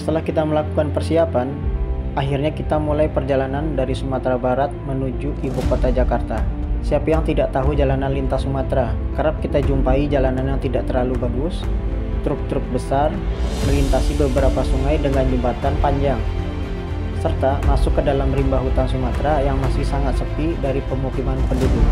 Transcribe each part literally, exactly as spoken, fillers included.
Setelah kita melakukan persiapan, akhirnya kita mulai perjalanan dari Sumatera Barat menuju ibu kota Jakarta. Siapa yang tidak tahu jalanan lintas Sumatera? Kerap kita jumpai jalanan yang tidak terlalu bagus, truk-truk besar melintasi beberapa sungai dengan jembatan panjang, serta masuk ke dalam rimba hutan Sumatera yang masih sangat sepi dari pemukiman penduduk.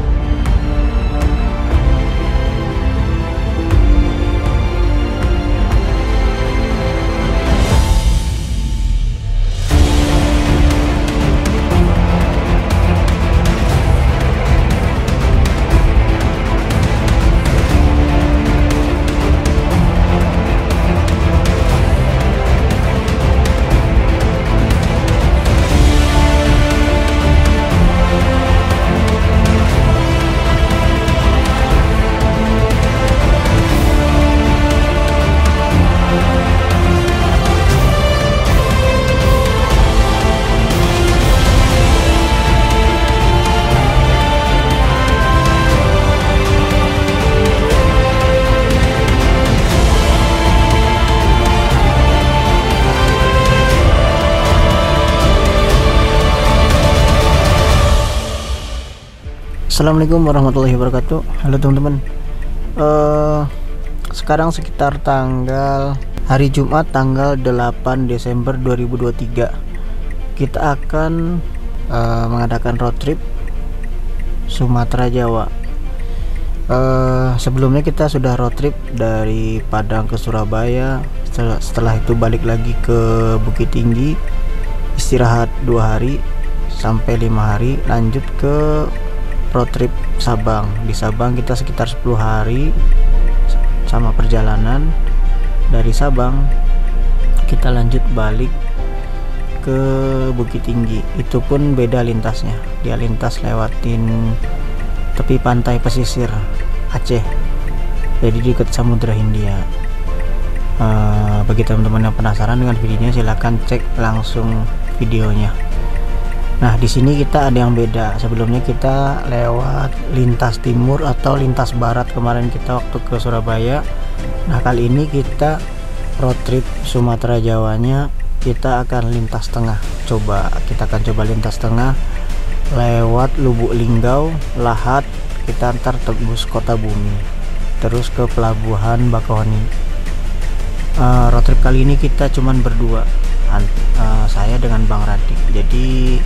Assalamualaikum warahmatullahi wabarakatuh. Halo teman-teman, uh, sekarang sekitar tanggal hari Jumat tanggal delapan Desember dua ribu dua puluh tiga, kita akan uh, mengadakan road trip Sumatera Jawa. Uh, sebelumnya kita sudah road trip dari Padang ke Surabaya, setelah, setelah itu balik lagi ke Bukit Tinggi, istirahat dua hari sampai lima hari, lanjut ke road trip Sabang. Di Sabang kita sekitar sepuluh hari sama perjalanan. Dari Sabang kita lanjut balik ke Bukit Tinggi, itu pun beda lintasnya, dia lintas lewatin tepi pantai pesisir Aceh, jadi dekat Samudra Hindia. Uh, bagi teman-teman yang penasaran dengan videonya, silahkan cek langsung videonya. Nah, di sini kita ada yang beda. Sebelumnya kita lewat lintas timur atau lintas barat kemarin kita waktu ke Surabaya. Nah, kali ini kita road trip Sumatera Jawanya, kita akan lintas tengah. Coba kita akan coba lintas tengah lewat Lubuk Linggau, Lahat, kita antar tembus Kota Bumi, terus ke Pelabuhan Bakauheni. Uh, road trip kali ini kita cuman berdua. Uh, saya dengan Bang Radik. Jadi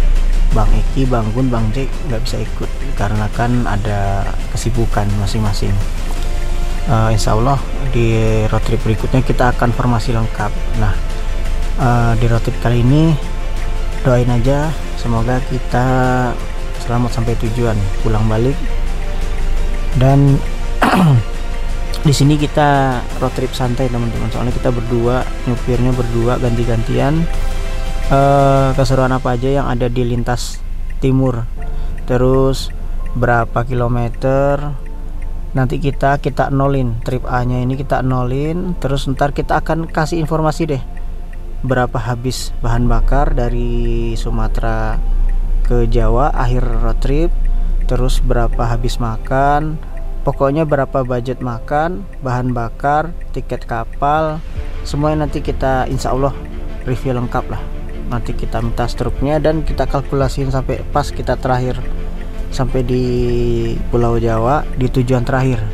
Bang Eki, Bang Gun, Bang Jack nggak bisa ikut karena kan ada kesibukan masing-masing. uh, Insya Allah di road trip berikutnya kita akan formasi lengkap. Nah, uh, di road trip kali ini doain aja semoga kita selamat sampai tujuan, pulang balik. Dan di sini kita road trip santai teman-teman, soalnya kita berdua, nyupirnya berdua, ganti-gantian. Uh, keseruan apa aja yang ada di lintas timur, terus berapa kilometer nanti kita kita nolin trip A nya ini, kita nolin, terus ntar kita akan kasih informasi deh berapa habis bahan bakar dari Sumatera ke Jawa akhir road trip, terus berapa habis makan. Pokoknya berapa budget makan, bahan bakar, tiket kapal, semuanya nanti kita insya Allah review lengkap lah. Nanti kita minta struknya dan kita kalkulasiin sampai pas kita terakhir sampai di Pulau Jawa di tujuan terakhir.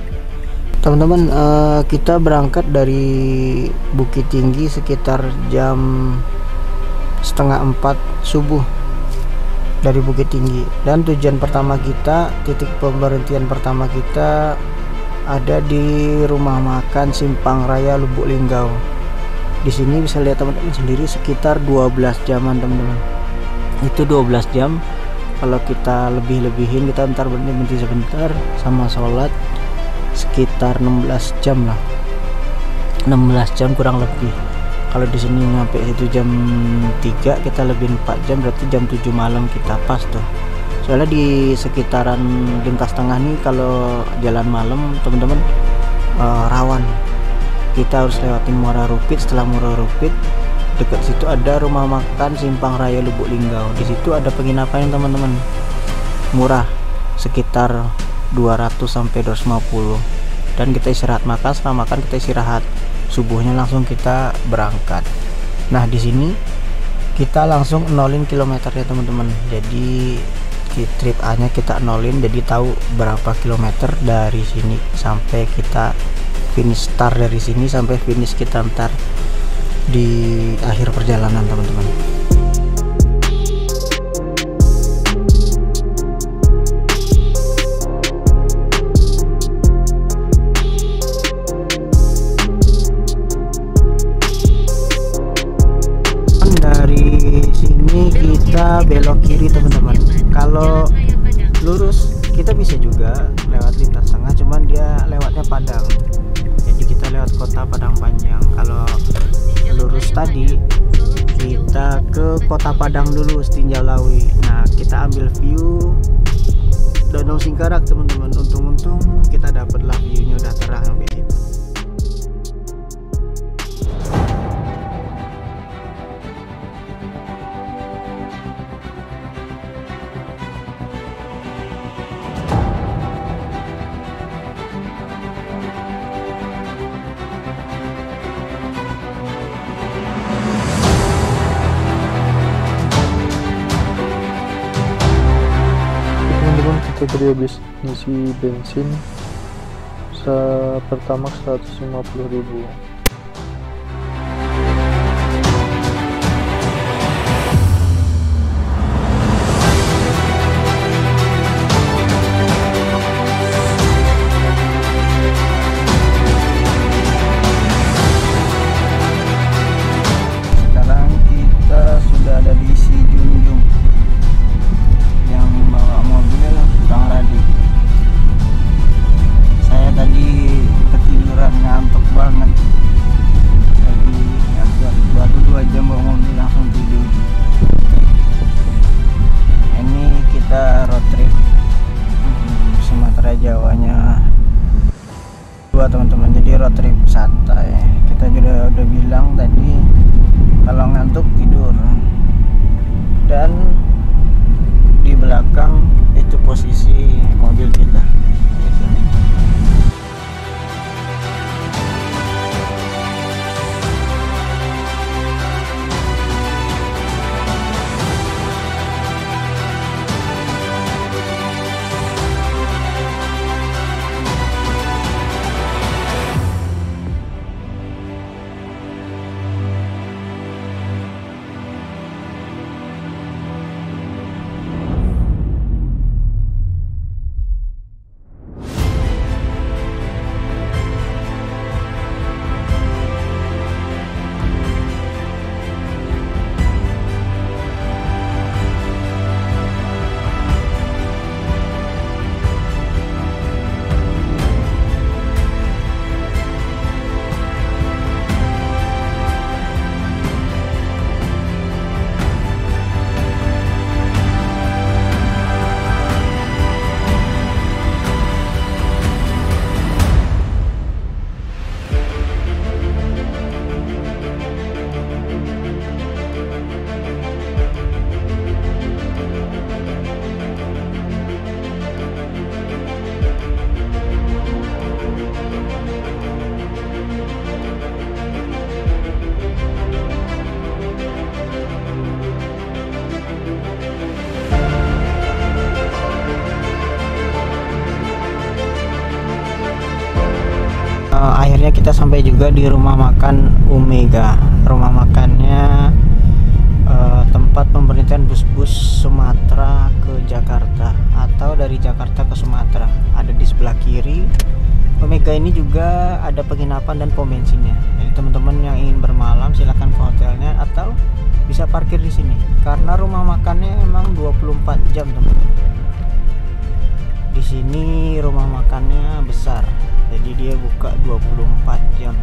Teman-teman, eh, kita berangkat dari Bukit Tinggi sekitar jam setengah empat subuh. Dari Bukit Tinggi, dan tujuan pertama kita, titik pemberhentian pertama kita ada di Rumah Makan Simpang Raya Lubuk Linggau. Di sini bisa lihat teman-teman sendiri sekitar dua belas jaman teman-teman. Itu dua belas jam. Kalau kita lebih-lebihin, kita ntar berhenti sebentar sama sholat sekitar enam belas jam lah. enam belas jam kurang lebih. Kalau di sini sampai itu jam tiga, kita lebih empat jam, berarti jam tujuh malam kita pas tuh. Soalnya di sekitaran lintas tengah nih kalau jalan malam teman-teman uh, rawan. Kita harus lewatin Muara Rupit, setelah Muara Rupit dekat situ ada Rumah Makan Simpang Raya Lubuk Linggau. Di situ ada penginapan teman-teman, murah sekitar dua ratus sampai dua ratus lima puluh. Dan kita istirahat makan, setelah makan kita istirahat, subuhnya langsung kita berangkat. Nah di sini kita langsung nolin kilometernya teman-teman. Jadi trip A nya kita nolin, jadi tahu berapa kilometer dari sini sampai kita finish start dari sini sampai finish kita ntar di akhir perjalanan teman-teman. Kita belok kiri teman-teman. Kalau lurus kita bisa juga lewat lintas tengah, cuman dia lewatnya Padang, jadi kita lewat kota Padang Panjang. Kalau lurus tadi kita ke kota Padang dulu, Setinjau Lawi. Nah kita ambil view Danau Singkarak teman-teman. Untung-untung kita dapat lah, view-nya udah terang sampai situ. Tadi habis ngisi bensin pertama seratus lima puluh ribu. Sekarang kita sudah ada di Sijunjung yang bawa mobilnya lah Bang Radik. Saya tadi ketiduran, ngantuk banget. Tadi agak baru dua jam bawa mobil langsung tidur. Ini kita road trip Sumatera Jawanya dua teman-teman. Jadi road trip santai. Kita juga udah bilang tadi kalau ngantuk tidur. Dan di belakang itu posisi mobil kita. Akhirnya kita sampai juga di rumah makan Omega. Rumah makannya eh, tempat pemberhentian bus-bus Sumatera ke Jakarta atau dari Jakarta ke Sumatera. Ada di sebelah kiri. Omega ini juga ada penginapan dan pom bensinnya. Jadi teman-teman yang ingin bermalam silahkan ke hotelnya atau bisa parkir di sini. Karena rumah makannya emang dua puluh empat jam teman-teman. Di sini rumah makannya besar. Jadi dia buka dua puluh empat jam.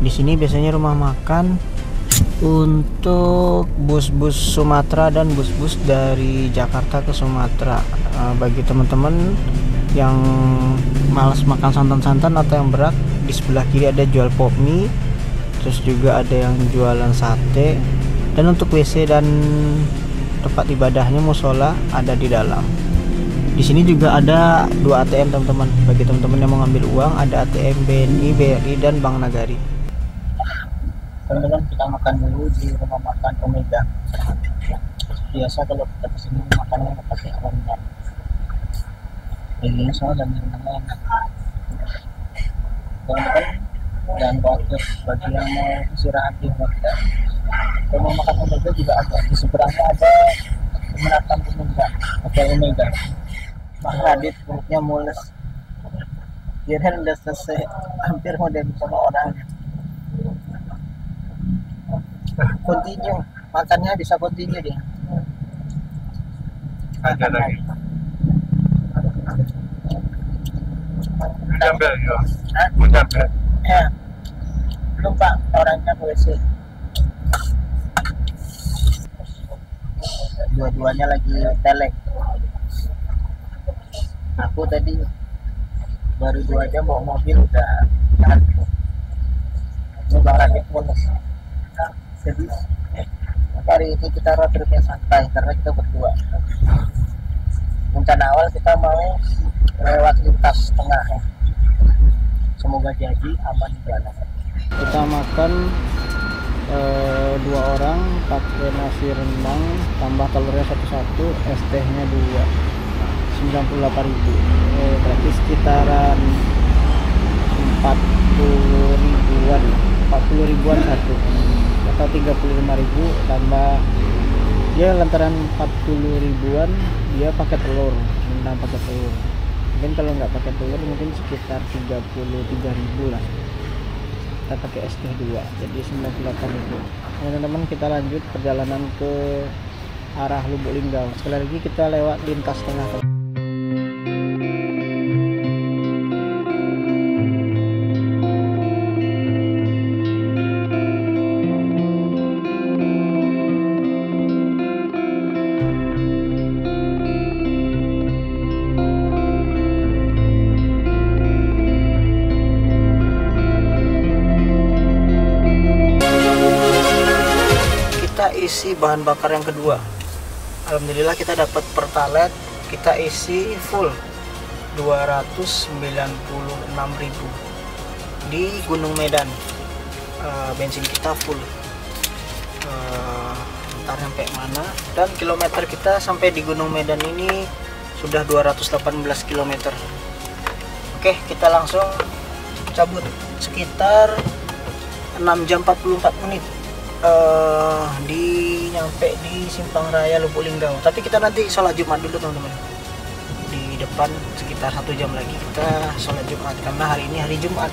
Di sini biasanya rumah makan untuk bus-bus Sumatera dan bus-bus dari Jakarta ke Sumatera. Bagi teman-teman yang malas makan santan-santan atau yang berat, di sebelah kiri ada jual pop mie, terus juga ada yang jualan sate. Dan untuk W C dan tempat ibadahnya musola ada di dalam. Di sini juga ada dua A T M teman-teman. Bagi teman-teman yang mau ngambil uang, ada A T M B N I, B R I, dan Bank Nagari. Teman-teman, kita makan dulu di Rumah Makan Omega. Biasa kalau kita kesini makannya pakai rendang. Ini soal dan rendangnya enak. Teman-teman, dan khawatir bagi yang mau istirahat di hotel. Rumah Makan Omega juga ada. Di seberangnya ada Menatang Omega, Hotel Omega. Bang Radik mulutnya mules. Kirain udah selesai, hampir mau debut sama orangnya. Continue, makannya bisa continue dia. Ada lagi. Jember ya. Hah? Jember. Ya. Lupa orangnya W C. Dua-duanya lagi telek. Aku tadi baru dua jam bawa mobil udah jatuh. Coba lagi bonus. Sedih. Hari ini kita road tripnya santai karena kita berdua. Rencana awal kita mau lewat Lintas Tengah. Semoga jadi aman di jalan. Kita makan e, dua orang pakai nasi rendang tambah telurnya satu-satu, es tehnya dua. sembilan puluh delapan ribu. Eh, berarti sekitaran empat puluh ribuan, empat puluh ribuan satu atau tiga puluh lima ribu tambah dia lantaran empat puluh ribuan dia pakai telur, rendang pakai telur. Mungkin kalau nggak pakai telur mungkin sekitar tiga puluh tiga ribu lah. Kita pakai es teh dua, jadi sembilan puluh delapan ribu. Nah, teman-teman, kita lanjut perjalanan ke arah Lubuk Linggau. Sekali lagi kita lewat Lintas Tengah. Isi bahan bakar yang kedua. Alhamdulillah kita dapat pertalite, kita isi full dua ratus sembilan puluh enam ribu di Gunung Medan. Uh, bensin kita full. Uh, ntar sampai mana? Dan kilometer kita sampai di Gunung Medan ini sudah dua ratus delapan belas kilometer. Oke, kita langsung cabut sekitar enam jam empat puluh empat menit. Uh, di nyampe di Simpang Raya Lubuk Linggau, tapi kita nanti sholat Jumat dulu teman-teman. Di depan sekitar satu jam lagi kita sholat Jumat karena hari ini hari Jumat.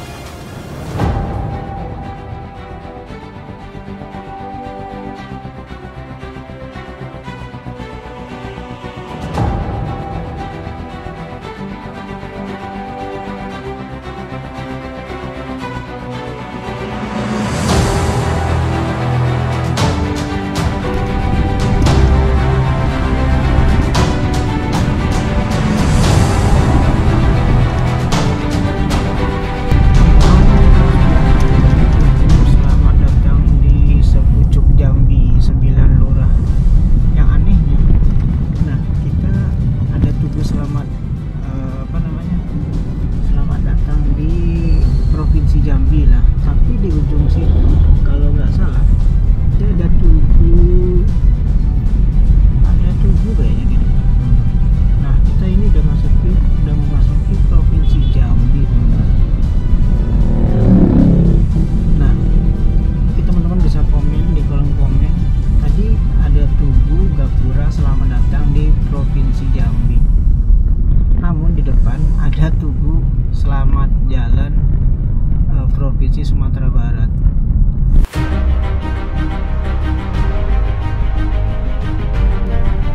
Sumatera Barat.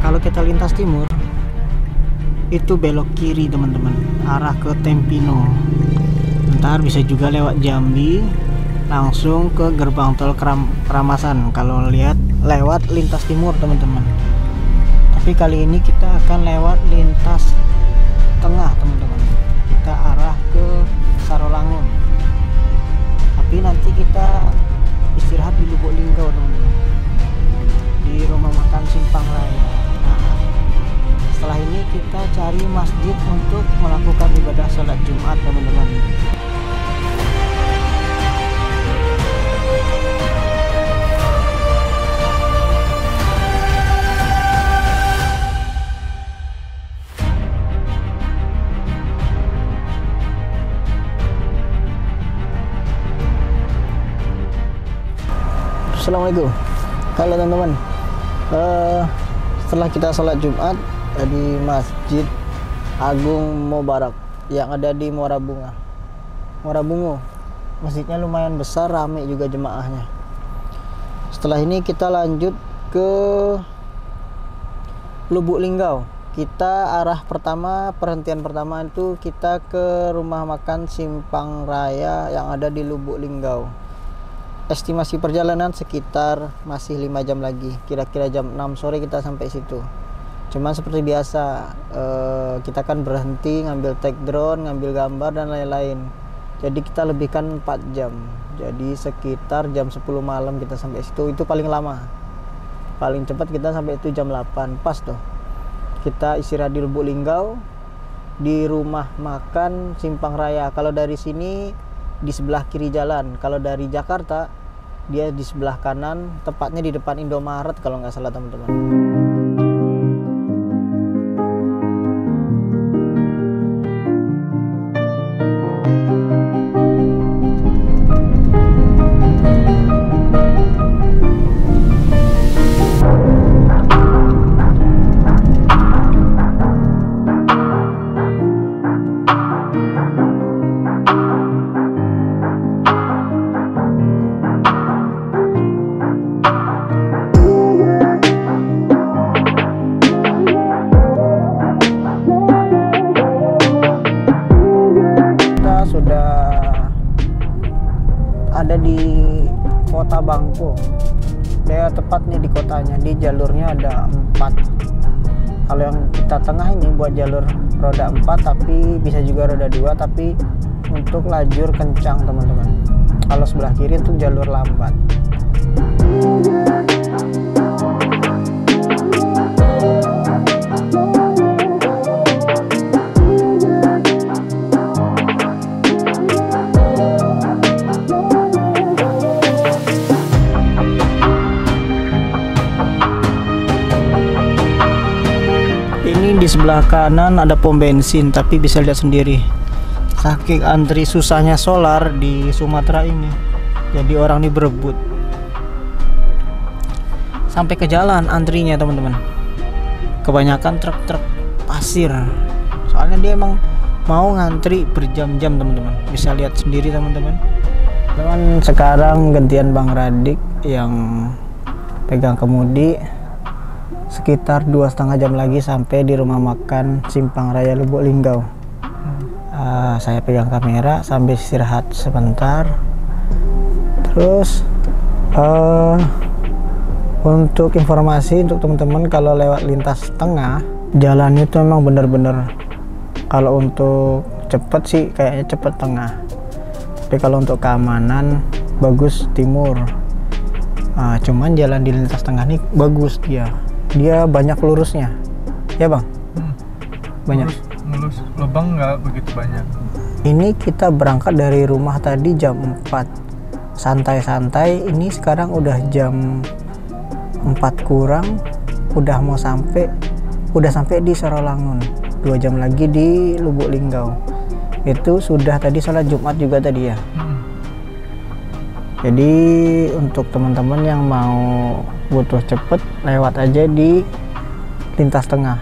Kalau kita lintas timur itu belok kiri teman-teman, arah ke Tempino. Ntar bisa juga lewat Jambi langsung ke gerbang tol Keramasan kalau lihat lewat Lintas Timur teman-teman. Tapi kali ini kita akan lewat Lintas Tengah teman-teman. Kita arah ke Sarolangun. Tapi nanti kita istirahat di Lubuk Linggau teman-teman, di Rumah Makan Simpang Raya. Nah, setelah ini kita cari mas Assalamualaikum. Halo teman-teman. Uh, setelah kita sholat Jumat di Masjid Agung Mubarak yang ada di Muara Bunga, Muara Bungo, masjidnya lumayan besar, ramai juga jemaahnya. Setelah ini kita lanjut ke Lubuk Linggau. Kita arah pertama, perhentian pertama itu kita ke Rumah Makan Simpang Raya yang ada di Lubuk Linggau. Estimasi perjalanan sekitar masih lima jam lagi, kira-kira jam enam sore kita sampai situ. Cuman seperti biasa, eh, kita kan berhenti ngambil take drone, ngambil gambar dan lain-lain. Jadi kita lebihkan empat jam, jadi sekitar jam sepuluh malam kita sampai situ. Itu paling lama, paling cepat kita sampai itu jam delapan, pas tuh. Kita istirahat di Lubuk Linggau, di Rumah Makan Simpang Raya. Kalau dari sini di sebelah kiri jalan, kalau dari Jakarta dia di sebelah kanan, tepatnya di depan Indomaret kalau nggak salah teman-teman. Bangko, saya tepatnya di kotanya, di jalurnya ada empat. Kalau yang kita tengah ini buat jalur roda empat, tapi bisa juga roda dua, tapi untuk lajur kencang teman-teman. Kalau sebelah kiri itu jalur lambat. Di sebelah kanan ada pom bensin, tapi bisa lihat sendiri saking antri susahnya solar di Sumatera ini, jadi orang ini berebut sampai ke jalan antrinya teman-teman. Kebanyakan truk-truk pasir, soalnya dia emang mau ngantri berjam-jam teman-teman, bisa lihat sendiri teman-teman. Teman, sekarang gantian Bang Radik yang pegang kemudi. Sekitar dua setengah jam lagi sampai di Rumah Makan Simpang Raya Lubuk Linggau. Uh, saya pegang kamera sambil istirahat sebentar. Terus uh, untuk informasi untuk teman-teman, kalau lewat lintas tengah jalannya itu memang benar-benar, kalau untuk cepet sih kayaknya cepet tengah, tapi kalau untuk keamanan bagus timur. Uh, cuman jalan di lintas tengah ini bagus, dia dia banyak lurusnya ya bang. hmm. Banyak lurus, lurus lubang nggak begitu banyak. Ini kita berangkat dari rumah tadi jam empat santai-santai, ini sekarang udah jam empat kurang, udah mau sampai udah sampai di Sarolangun, dua jam lagi di Lubuk Linggau. Itu sudah tadi sholat Jumat juga tadi ya. hmm. Jadi untuk teman-teman yang mau butuh cepet, lewat aja di lintas tengah.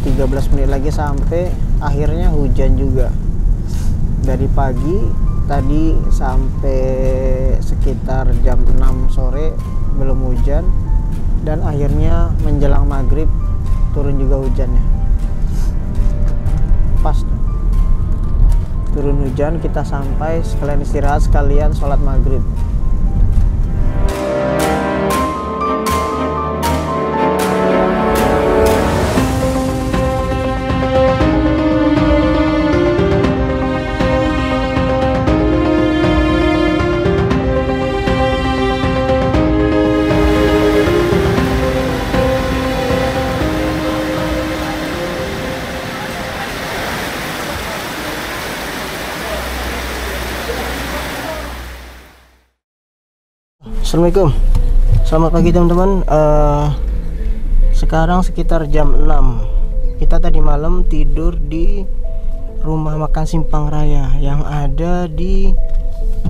tiga belas menit lagi sampai, akhirnya hujan juga. Dari pagi tadi sampai sekitar jam enam sore belum hujan, dan akhirnya menjelang maghrib turun juga hujannya. pas tuh. Turun hujan, kita sampai sekalian istirahat, sekalian sholat maghrib. Assalamualaikum, selamat pagi teman-teman. Uh, sekarang sekitar jam enam. Kita tadi malam tidur di Rumah Makan Simpang Raya yang ada di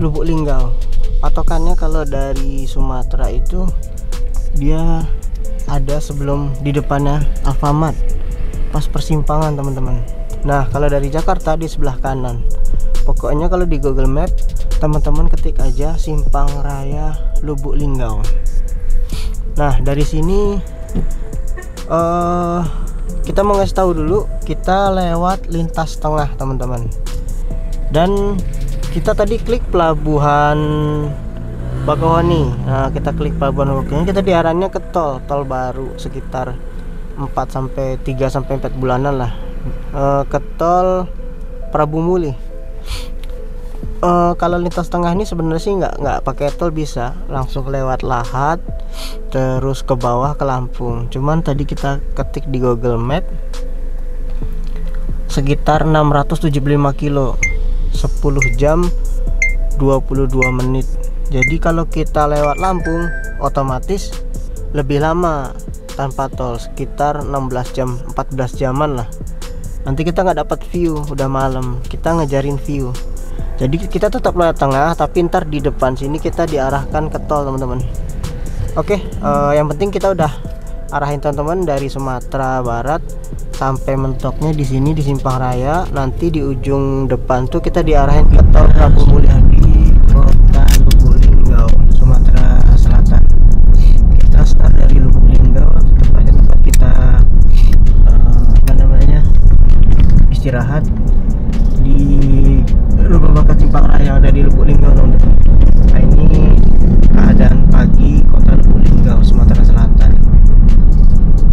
Lubuk Linggau. Patokannya kalau dari Sumatera itu dia ada sebelum di depannya Alfamart, pas persimpangan teman-teman. Nah kalau dari Jakarta di sebelah kanan. Pokoknya kalau di Google Map teman-teman ketik aja Simpang Raya Lubuk Linggau. Nah dari sini uh, kita mau ngasih tahu dulu, kita lewat Lintas Tengah teman-teman. Dan kita tadi klik Pelabuhan Bakauheni. Nah kita klik Pelabuhan Bakauheni, kita diarahnya ke tol tol baru sekitar empat sampai tiga sampai empat bulanan lah, uh, ke tol Prabumulih. Uh, kalau lintas tengah ini sebenarnya sih nggak nggak pakai tol, bisa langsung lewat Lahat terus ke bawah ke Lampung. Cuman tadi kita ketik di Google Map sekitar enam ratus tujuh puluh lima kilo, sepuluh jam dua puluh dua menit. Jadi kalau kita lewat Lampung otomatis lebih lama tanpa tol, sekitar enam belas jam empat belas jaman lah. Nanti kita nggak dapat view, udah malam kita ngejarin view. Jadi kita tetap lewat tengah, tapi ntar di depan sini kita diarahkan ke tol teman-teman. Oke, uh, yang penting kita udah arahin teman-teman dari Sumatera Barat sampai mentoknya di sini di Simpang Raya. Nanti di ujung depan tuh kita diarahin ke tol Prabumulih di Kota Lubuk Linggau, Sumatera Selatan. Kita start dari Lubuk Linggau, tempat-tempat kita uh, apa namanya istirahat di Rumah Makan Simpang Raya yang ada di Lubuk Linggau. Nah ini keadaan pagi Kota Lubuk Linggau, Sumatera Selatan.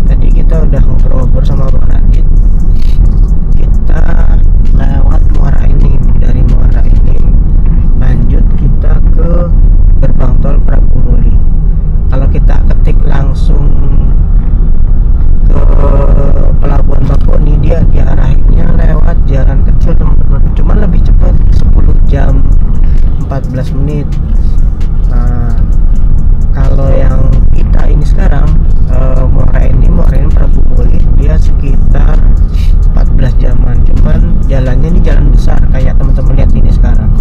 Tadi kita udah ngobrol-ngobrol sama Bang Radik. Kita lewat Muara Enim, dari Muara Enim lanjut kita ke gerbang tol Prabumulih. Kalau kita ketik langsung ke Pelabuhan Bakauheni, dia diarahinnya lewat jalan kecil teman-teman, cuman lebih cepat, sepuluh jam empat belas menit. Nah, kalau yang kita ini sekarang uh, Muara Enim, Muara Enim Prabumulih, dia sekitar empat belas jaman. Cuman jalannya ini jalan besar kayak teman-teman lihat ini sekarang.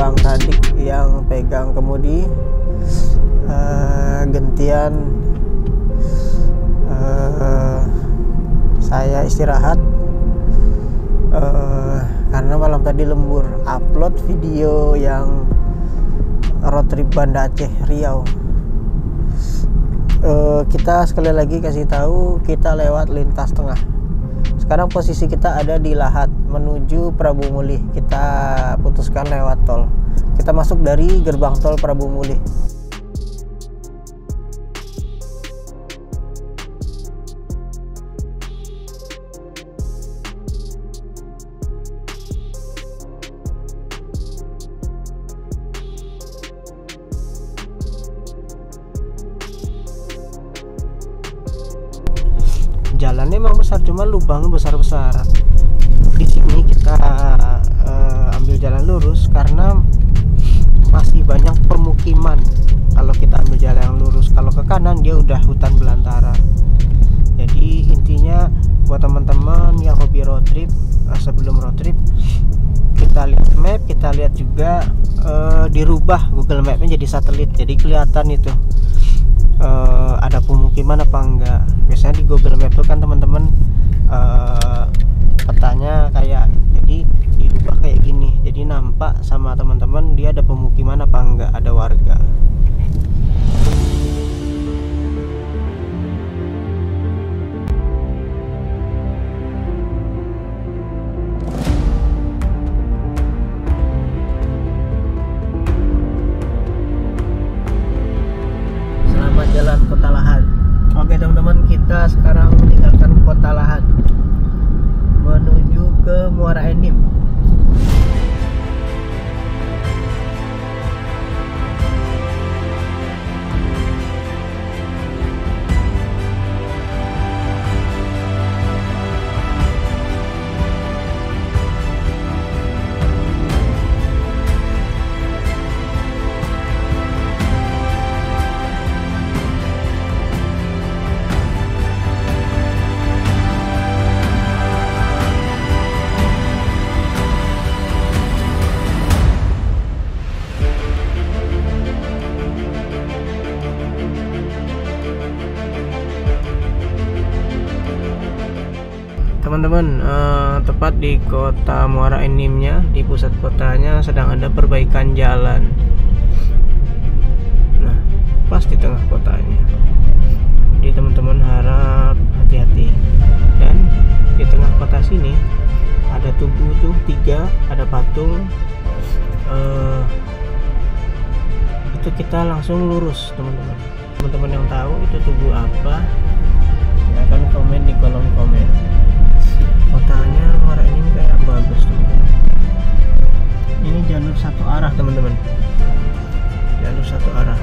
Bang Radik yang pegang kemudi, uh, gentian uh, saya istirahat uh, karena malam tadi lembur. Upload video yang road trip Banda Aceh Riau. Uh, kita sekali lagi kasih tahu, kita lewat lintas tengah. Sekarang posisi kita ada di Lahat menuju Prabumulih. Kita putuskan lewat tol. Kita masuk dari gerbang tol Prabumulih. Jalannya memang besar, cuma lubangnya besar-besar. Di sini kita uh, ambil jalan lurus karena masih banyak permukiman. Kalau kita ambil jalan yang lurus, kalau ke kanan dia udah hutan belantara. Jadi intinya buat teman-teman yang hobi road trip, uh, sebelum road trip kita lihat map, kita lihat juga uh, dirubah Google Map-nya jadi satelit, jadi kelihatan itu uh, ada pemukiman apa enggak. Biasanya di Google Map itu kan teman-teman uh, petanya kayak jadi dirubah kayak gini, jadi nampak sama teman-teman dia ada pemukiman apa enggak, ada warga. Teman-teman, eh, tepat di kota Muara Enimnya, di pusat kotanya sedang ada perbaikan jalan. Nah, pas di tengah kotanya. Jadi teman-teman harap hati-hati. Dan di tengah kota sini ada tugu tuh tiga, ada patung. Eh, itu kita langsung lurus, teman-teman. Teman-teman yang tahu itu tugu apa, silahkan komen di kolom komen. Kotanya Muara Enim kayak bagus tuh. Ini jalur satu arah, teman-teman. Jalur satu arah.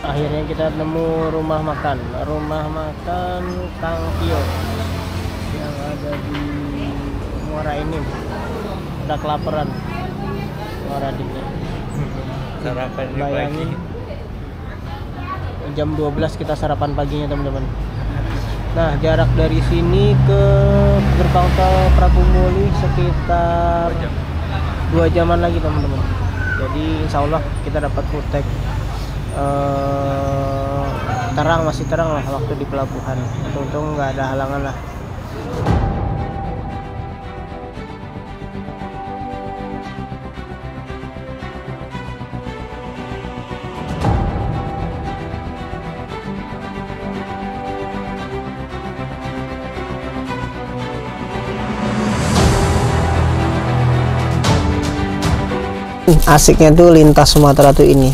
Akhirnya kita nemu rumah makan, rumah makan Kang Tio yang ada di Muara Enim. Udah kelaparan. Radiknya. Sarapan bayangin pagi. jam dua belas kita sarapan paginya, teman-teman. Nah, jarak dari sini ke gerbang tol Prabumulih sekitar dua jaman lagi, teman-teman. Jadi insya Allah kita dapat kutek eh, terang, masih terang lah waktu di pelabuhan. Untung nggak ada halangan lah. Asiknya tuh lintas Sumatera tuh ini.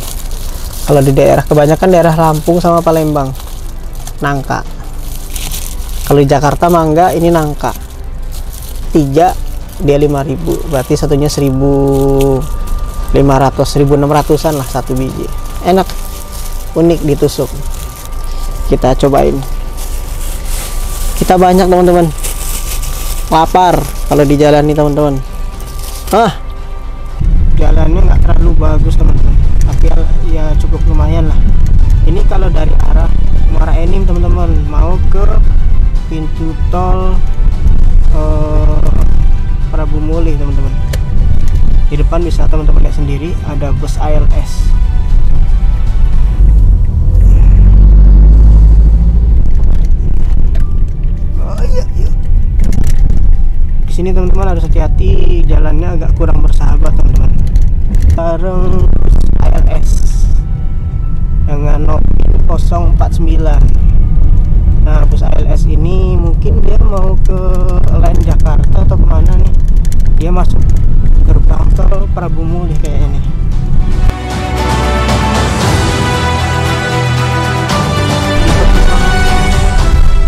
Kalau di daerah kebanyakan daerah Lampung sama Palembang nangka. Kalau di Jakarta mangga, ini nangka. Tiga dia lima ribu, berarti satunya seribu lima ratus, seribu enam ratusan lah satu biji. Enak, unik, ditusuk. Kita cobain. Kita banyak, teman-teman. Lapar kalau di jalan nih, teman-teman. Ah. Jalannya nggak terlalu bagus, teman-teman, tapi ya cukup lumayan lah. Ini kalau dari arah Muara Enim, teman-teman, mau ke pintu tol eh, Prabumulih, teman-teman. Di depan bisa teman-teman lihat sendiri ada bus A L S. Oh, iya, iya. Di sini teman-teman harus hati-hati, jalannya agak kurang bersahabat, teman-teman. Bareng A L S dengan nomor nol empat sembilan. Nah, bus A L S ini mungkin dia mau ke line Jakarta atau kemana nih? Dia masuk gerbang tol Prabumulih kayaknya nih.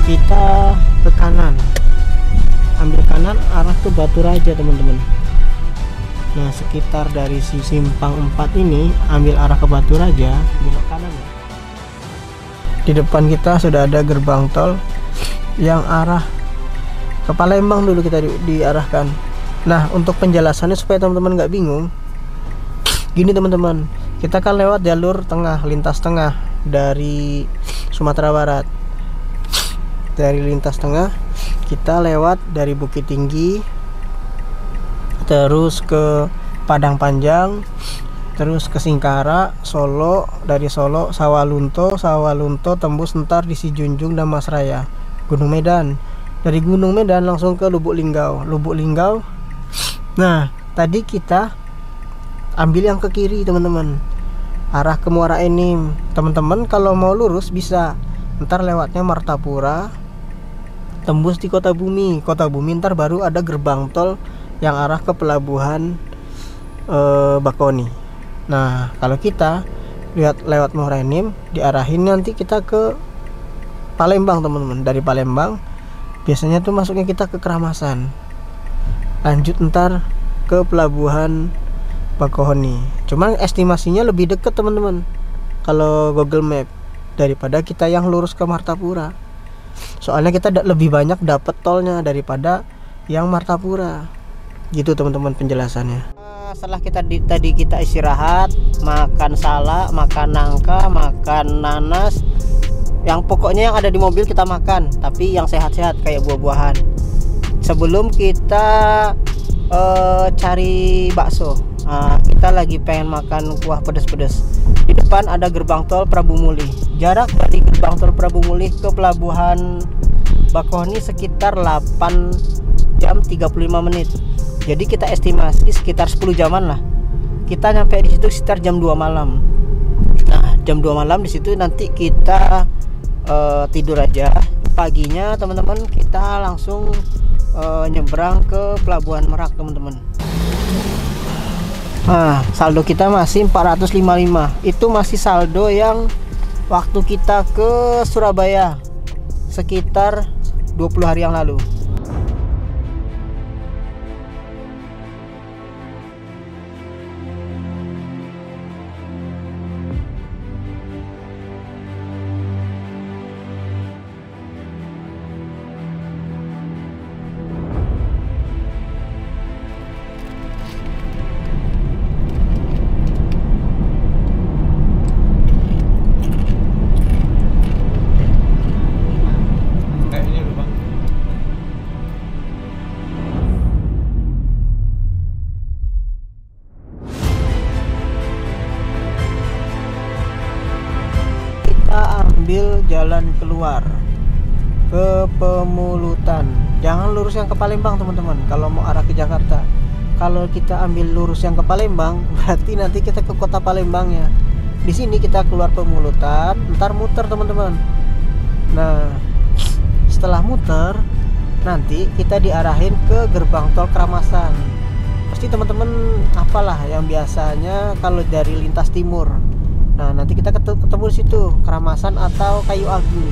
Kita ke kanan, ambil kanan arah ke Batu Raja, teman-teman. Nah, sekitar dari si simpang empat ini ambil arah ke Batu Raja, belok kanan. Di depan kita sudah ada gerbang tol yang arah ke Palembang dulu kita di diarahkan. Nah, untuk penjelasannya supaya teman-teman nggak bingung, gini teman-teman, Kita kan lewat jalur tengah, lintas tengah dari Sumatera Barat. Dari lintas tengah kita lewat dari Bukit Tinggi terus ke Padang Panjang, terus ke Singkara, Solo, dari Solo Sawalunto, Sawalunto tembus entar di Sijunjung dan Mas Raya, Gunung Medan. Dari Gunung Medan langsung ke Lubuk Linggau. Lubuk Linggau. Nah, tadi kita ambil yang ke kiri, teman-teman. Arah ke Muara Enim. Teman-teman kalau mau lurus bisa. Ntar lewatnya Martapura. Tembus di Kota Bumi. Kota Bumi ntar baru ada gerbang tol yang arah ke Pelabuhan eh, Bakauheni. Nah, kalau kita lihat lewat Muara Enim, diarahin nanti kita ke Palembang, teman-teman. Dari Palembang biasanya tuh masuknya kita ke Keramasan, lanjut ntar ke Pelabuhan Bakauheni. Cuman estimasinya lebih deket, teman-teman, kalau Google Map daripada kita yang lurus ke Martapura. Soalnya kita lebih banyak dapet tolnya daripada yang Martapura. Gitu, teman-teman, penjelasannya. Setelah kita di, tadi kita istirahat, makan salak, makan nangka, makan nanas. Yang pokoknya yang ada di mobil kita makan, tapi yang sehat-sehat kayak buah-buahan. Sebelum kita uh, cari bakso, uh, kita lagi pengen makan kuah pedas-pedas. Di depan ada gerbang tol Prabumulih. Jarak dari gerbang tol Prabumulih ke Pelabuhan Bakauheni sekitar delapan jam tiga puluh lima menit. Jadi kita estimasi sekitar sepuluh jaman lah. Kita nyampe di situ sekitar jam dua malam. Nah, jam dua malam di situ nanti kita Uh, tidur aja. Paginya, teman-teman, kita langsung uh, nyebrang ke Pelabuhan Merak, teman-teman. Nah, saldo kita masih empat ratus lima puluh lima. Itu masih saldo yang waktu kita ke Surabaya sekitar dua puluh hari yang lalu. Jalan keluar ke Pemulutan, jangan lurus yang ke Palembang, teman-teman, kalau mau arah ke Jakarta. Kalau kita ambil lurus yang ke Palembang, berarti nanti kita ke kota Palembangnya. Di sini kita keluar Pemulutan, ntar muter, teman-teman. Nah, setelah muter nanti kita diarahin ke gerbang tol Keramasan. Pasti teman-teman apalah yang biasanya kalau dari lintas timur. Nah, nanti kita ketemu di situ, Keramasan atau Kayu Agung.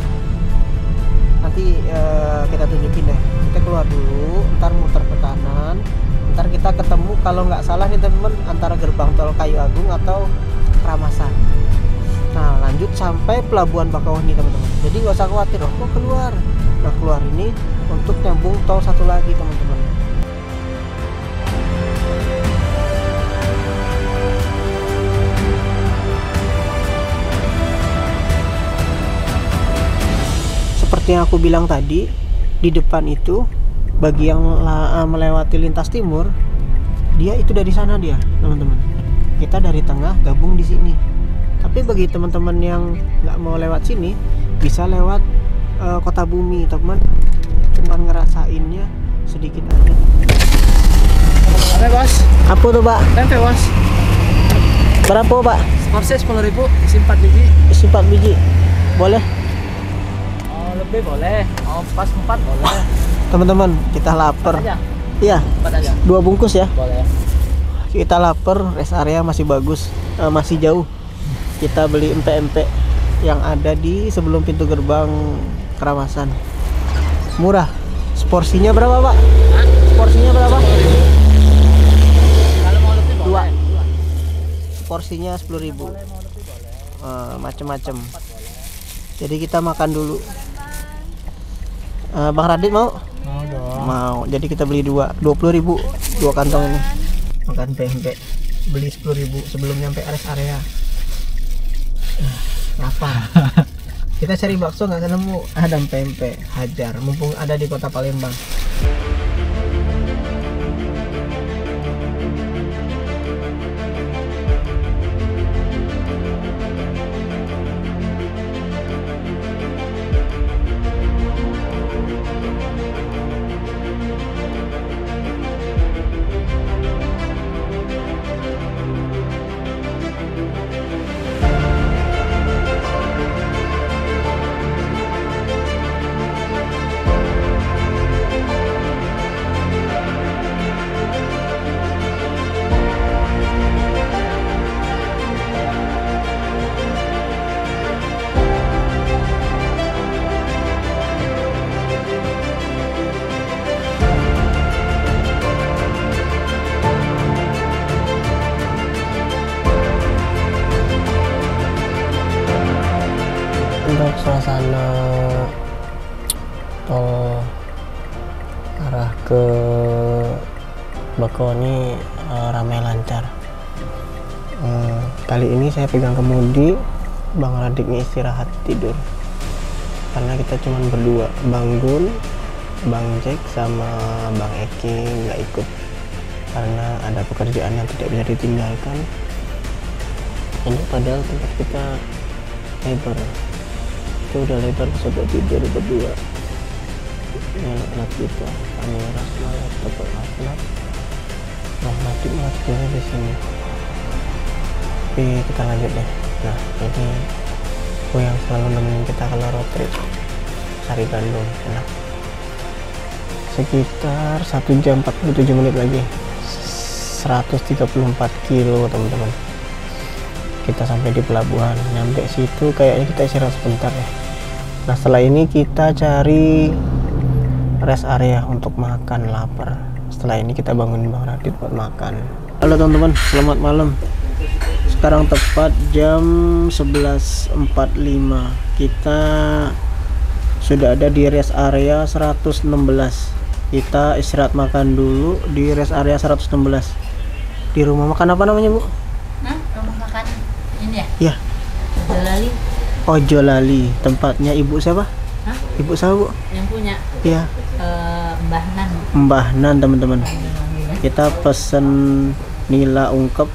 Nanti eh, kita tunjukin deh. Kita keluar dulu, ntar muter ke kanan. Ntar kita ketemu, kalau nggak salah nih, teman-teman, antara gerbang tol Kayu Agung atau Keramasan. Nah, lanjut sampai Pelabuhan Bakauheni, teman-teman. Jadi nggak usah khawatir, oh, kok keluar. Nah, keluar ini untuk nyambung tol satu lagi, teman-teman. Seperti yang aku bilang tadi, di depan itu bagi yang melewati lintas timur, dia itu dari sana dia, teman-teman. Kita dari tengah gabung di sini. Tapi bagi teman-teman yang nggak mau lewat sini, bisa lewat uh, Kota Bumi, teman. Cuma ngerasainnya sedikit aja. Apa, Bos? Apa tuh, Pak? Tempe, Bos. Berapa, Pak? Maksudnya sepuluh ribu, isi empat biji. Isi empat biji. Boleh? Lebih boleh, oh, pas empat boleh. Teman-teman, kita lapar. Iya, dua bungkus ya. Boleh. Kita lapar, rest area masih bagus, uh, masih jauh. Kita beli empek-empek yang ada di sebelum pintu gerbang Keramasan. Murah. Porsinya berapa, Pak? Hah? Porsinya berapa? Kalau mau lebih boleh. Dua. Porsinya sepuluh ribu. Uh, Macem-macem. Jadi kita makan dulu. Uh, Bang Radik mau? Mau dong. Mau. Jadi kita beli dua, dua puluh ribu, dua kantong ini. Makan tempe, beli sepuluh ribu sebelum nyampe res area. Apa? Kita cari bakso nggak ketemu, ada pempek, hajar. Mumpung ada di kota Palembang. Suasana tol arah ke Bakauheni uh, ramai lancar. Uh, kali ini saya pegang kemudi, Bang Radik istirahat tidur. Karena kita cuma berdua, Bang Gun, Bang Jack sama Bang Eki nggak ikut karena ada pekerjaan yang tidak bisa ditinggalkan. Ini padahal tempat kita lebar. Itu udah lebar sobat tidur berdua. Anak-anak kita, kamera selalu tetap anak-anak. Nah, nanti malah tidurnya di sini. Tapi kita lanjut deh. Nah, ini gue yang selalu nemenin kita kalau road trip. Sari Bandung, enak. Sekitar satu jam empat puluh tujuh menit lagi. seratus tiga puluh empat kilo, teman-teman. Kita sampai di pelabuhan, nyampe situ kayaknya kita istirahat sebentar ya. Nah setelah ini kita cari rest area untuk makan, lapar. Setelah ini kita bangunin Bang Radik buat makan. Halo teman-teman, selamat malam. Sekarang tepat jam sebelas empat puluh lima. Kita sudah ada di rest area seratus enam belas. Kita istirahat makan dulu di rest area seratus enam belas. Di rumah makan apa namanya, Bu? Nah, rumah makan ini ya? Iya. Ojolali. Ojolali. Tempatnya ibu siapa? Hah? Ibu siapa, Bu? Yang punya? Iya. Uh, Mbah Nan. Mbah Nan, teman-teman. Kita pesen nila ungkep,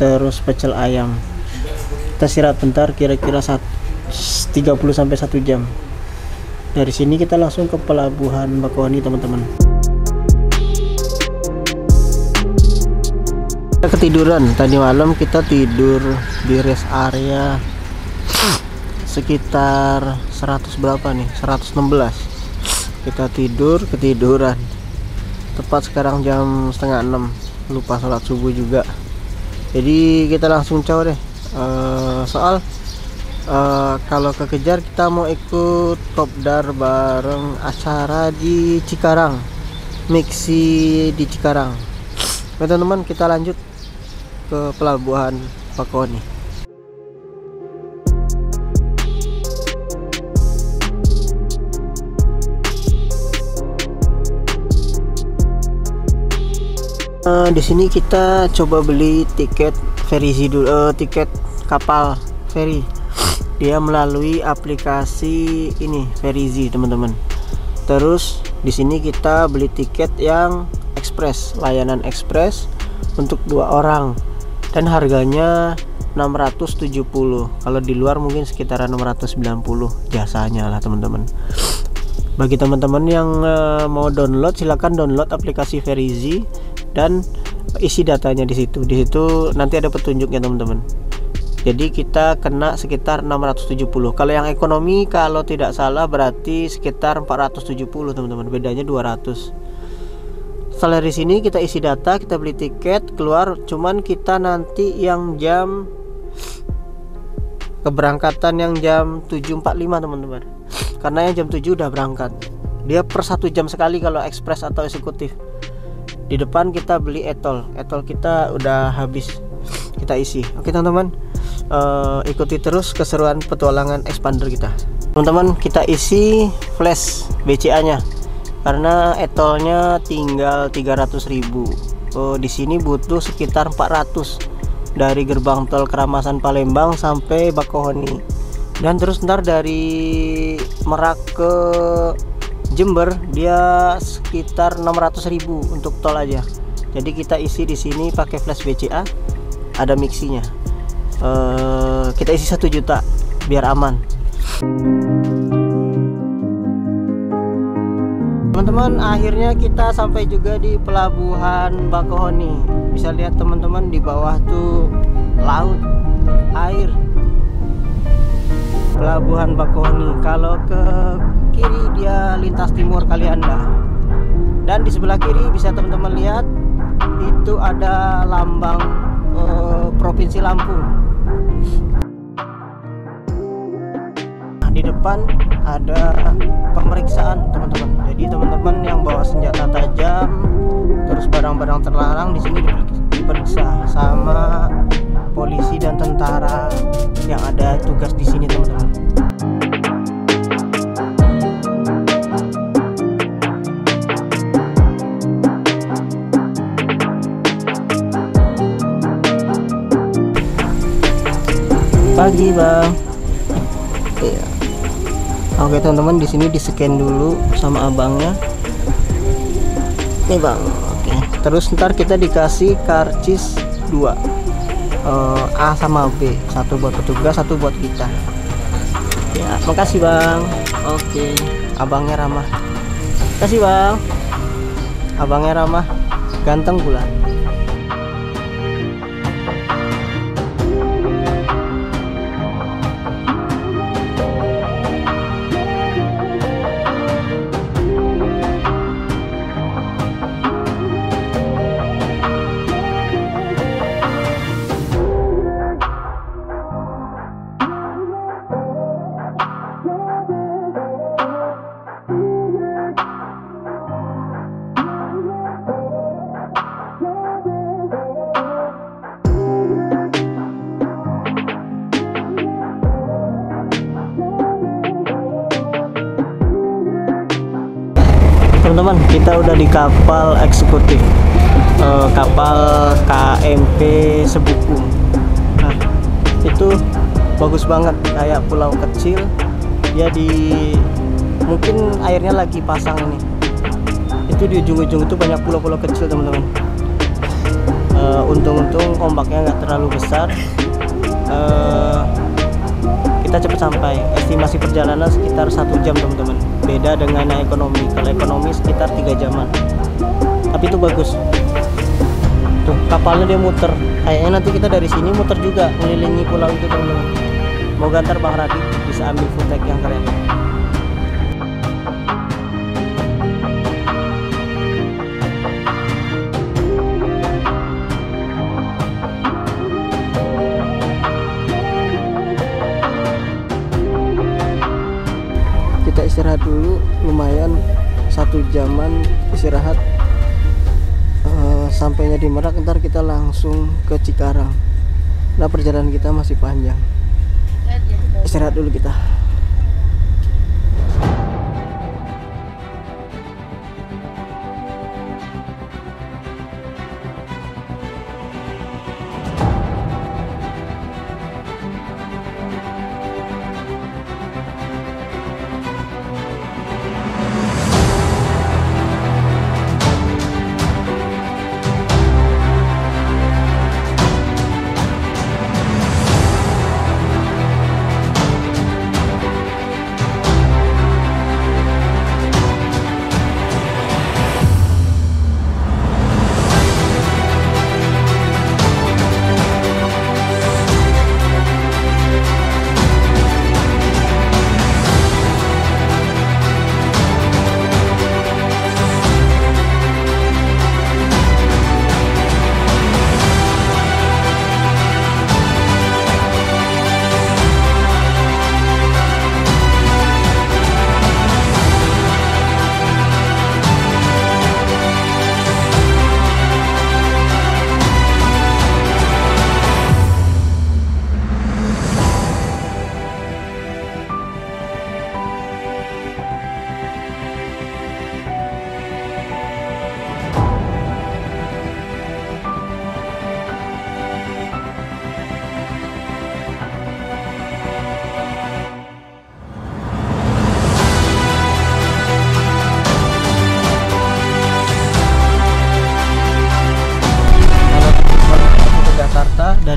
terus pecel ayam. Kita istirahat bentar, kira-kira tiga puluh sampai satu jam. Dari sini kita langsung ke Pelabuhan Bakauheni, teman-teman. Kita ketiduran, tadi malam kita tidur di rest area sekitar seratus berapa nih, seratus enam belas. Kita tidur, ketiduran. Tepat sekarang jam setengah enam, lupa sholat subuh juga. Jadi kita langsung caw deh. Uh, soal uh, kalau kekejar kita mau ikut kopdar bareng acara di Cikarang, mixi di Cikarang. Oke teman-teman, kita lanjut ke Pelabuhan Bakauheni. Uh, di sini kita coba beli tiket ferizy dulu, uh, tiket kapal feri. Dia melalui aplikasi ini ferizy, teman-teman. Terus di sini kita beli tiket yang ekspres, layanan ekspres untuk dua orang, dan harganya enam ratus tujuh puluh. Kalau di luar mungkin sekitaran enam ratus sembilan puluh jasanya lah, teman-teman. Bagi teman-teman yang uh, mau download, silahkan download aplikasi ferizy dan isi datanya di situ. Di situ nanti ada petunjuknya, teman-teman. Jadi kita kena sekitar enam ratus tujuh puluh. Kalau yang ekonomi kalau tidak salah berarti sekitar empat ratus tujuh puluh, teman-teman. Bedanya dua ratus. Setelah di sini kita isi data, kita beli tiket, keluar. Cuman kita nanti yang jam keberangkatan yang jam tujuh empat puluh lima, teman-teman. Karena yang jam tujuh udah berangkat. Dia per satu jam sekali kalau ekspres atau eksekutif. Di depan kita beli etol. Etol kita udah habis. Kita isi. Oke, teman-teman. Uh, ikuti terus keseruan petualangan expander kita. Teman-teman, kita isi flash B C A-nya. Karena etolnya tinggal tiga ratus ribu. Oh, di sini butuh sekitar empat ratus. dari gerbang tol Keramasan Palembang sampai Bakauheni, dan terus ntar dari Merak ke Jember dia sekitar enam ratus ribu untuk tol aja. Jadi kita isi di sini pakai Flash B C A, ada mixinya. Eh, kita isi satu juta biar aman. Teman-teman, akhirnya kita sampai juga di Pelabuhan Bakauheni. Bisa lihat teman-teman di bawah tuh laut, air. Pelabuhan Bakauheni, kalau ke kiri dia lintas timur kali Anda, dan di sebelah kiri bisa teman-teman lihat itu ada lambang eh, Provinsi Lampung. Nah, di depan ada pemeriksaan teman-teman, jadi teman-teman yang bawa senjata tajam terus barang-barang terlarang di sini diperiksa sama polisi dan tentara yang ada tugas di sini teman-teman. Pagi bang. Iya. Oke teman-teman, di sini di scan dulu sama abangnya. Nih bang. Oke. Terus ntar kita dikasih karcis dua, uh, A sama B, satu buat petugas, satu buat kita. Ya, makasih bang. Oke. Abangnya ramah. Makasih bang. Abangnya ramah, ganteng pula. Teman-teman, kita udah di kapal eksekutif, eh, kapal K M P Sebukung. Nah, itu bagus banget, kayak pulau kecil. Dia di mungkin airnya lagi pasang nih. Itu di ujung-ujung itu banyak pulau-pulau kecil teman-teman. Eh, untung-untung ombaknya nggak terlalu besar. Eh, kita cepat sampai. Estimasi perjalanan sekitar satu jam teman-teman, beda dengan naik ekonomi. Kalau ekonomi sekitar tiga jaman, tapi itu bagus tuh kapalnya, dia muter. Kayaknya nanti kita dari sini muter juga mengelilingi pulau itu teman-teman. Mau gantar Bang Radik bisa ambil footage yang keren. Istirahat dulu, lumayan satu jaman istirahat. E, sampainya di Merak, ntar kita langsung ke Cikarang. Nah, perjalanan kita masih panjang. Istirahat dulu kita.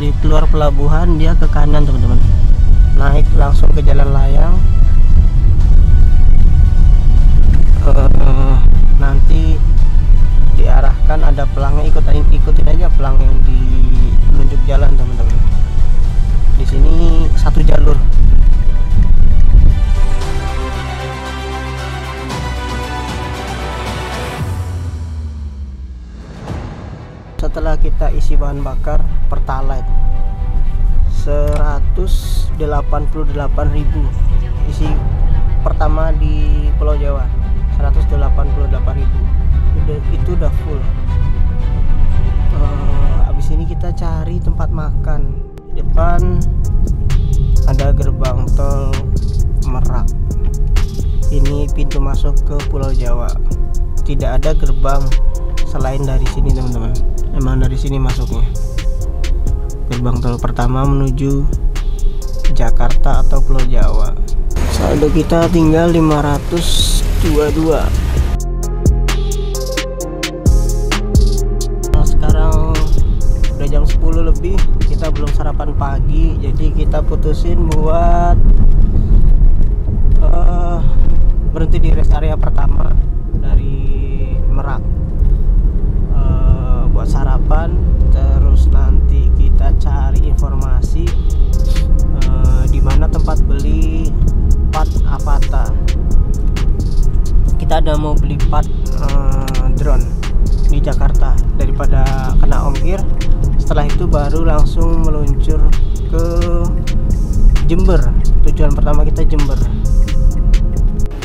dari keluar pelabuhan dia ke kanan teman-teman, naik langsung ke jalan layang. Uh, nanti diarahkan ada pelangnya, ikutin ikutin aja pelang yang di menunjuk jalan teman-teman. Di sini satu jalur. Setelah kita isi bahan bakar pertalite seratus delapan puluh delapan ribu isi pertama di Pulau Jawa, seratus delapan puluh delapan ribu itu udah full. Uh, abis ini kita cari tempat makan. Di depan ada gerbang tol Merak, ini pintu masuk ke Pulau Jawa. Tidak ada gerbang selain dari sini teman-teman, emang dari sini masuknya. Gerbang tol pertama menuju Jakarta atau Pulau Jawa. Saldo kita tinggal lima ratus dua puluh dua. Nah, sekarang udah jam sepuluh lebih, kita belum sarapan pagi, jadi kita putusin buat uh, berhenti di rest area pertama dari Merak buat sarapan. Terus nanti kita cari informasi eh, di mana tempat beli part avata. Kita ada mau beli part eh, drone di Jakarta daripada kena ongkir. Setelah itu baru langsung meluncur ke Jember. Tujuan pertama kita Jember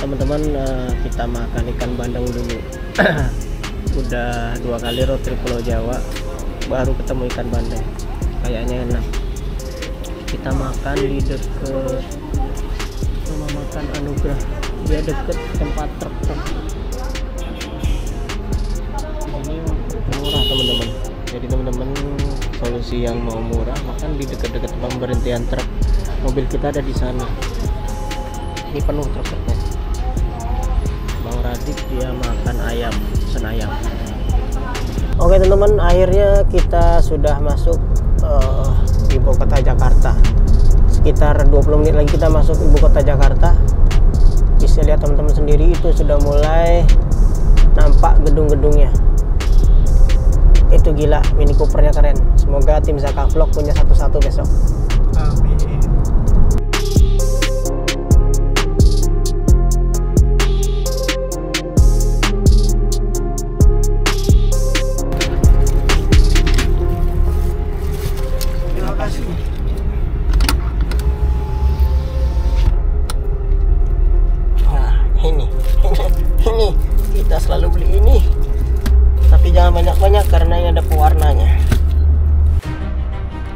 teman-teman. Eh, kita makan ikan bandeng dulu. Udah dua kali road trip Pulau Jawa baru ketemu ikan bandeng, kayaknya enak. Kita makan di deket Rumah Makan Anugrah, dia deket tempat truk-truk. Ini murah teman-teman, jadi teman-teman solusi yang mau murah makan di deket-deket pemberhentian truk. Mobil kita ada di sana, ini penuh truk-truknya. Bang Radik dia makan ayam Senayang. Oke teman-teman, akhirnya kita sudah masuk uh, ibu kota Jakarta. Sekitar dua puluh menit lagi kita masuk ibu kota Jakarta. Bisa lihat teman-teman sendiri, itu sudah mulai nampak gedung-gedungnya. Itu gila, Mini Coopernya keren. Semoga tim Zaka Vlog punya satu-satu besok. Amin.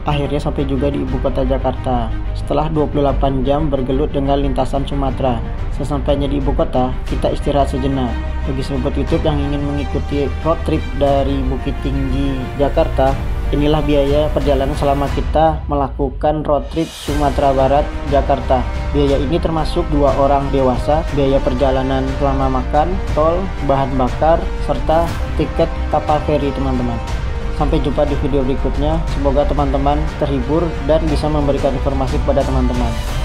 Akhirnya sampai juga di ibu kota Jakarta setelah dua puluh delapan jam bergelut dengan lintasan Sumatera. Sesampainya di ibu kota, kita istirahat sejenak. Bagi sobat YouTube yang ingin mengikuti road trip dari Bukit Tinggi Jakarta, inilah biaya perjalanan selama kita melakukan road trip Sumatera Barat Jakarta. Biaya ini termasuk dua orang dewasa, biaya perjalanan selama makan, tol, bahan bakar, serta tiket kapal feri teman-teman. Sampai jumpa di video berikutnya. Semoga teman-teman terhibur dan bisa memberikan informasi kepada teman-teman.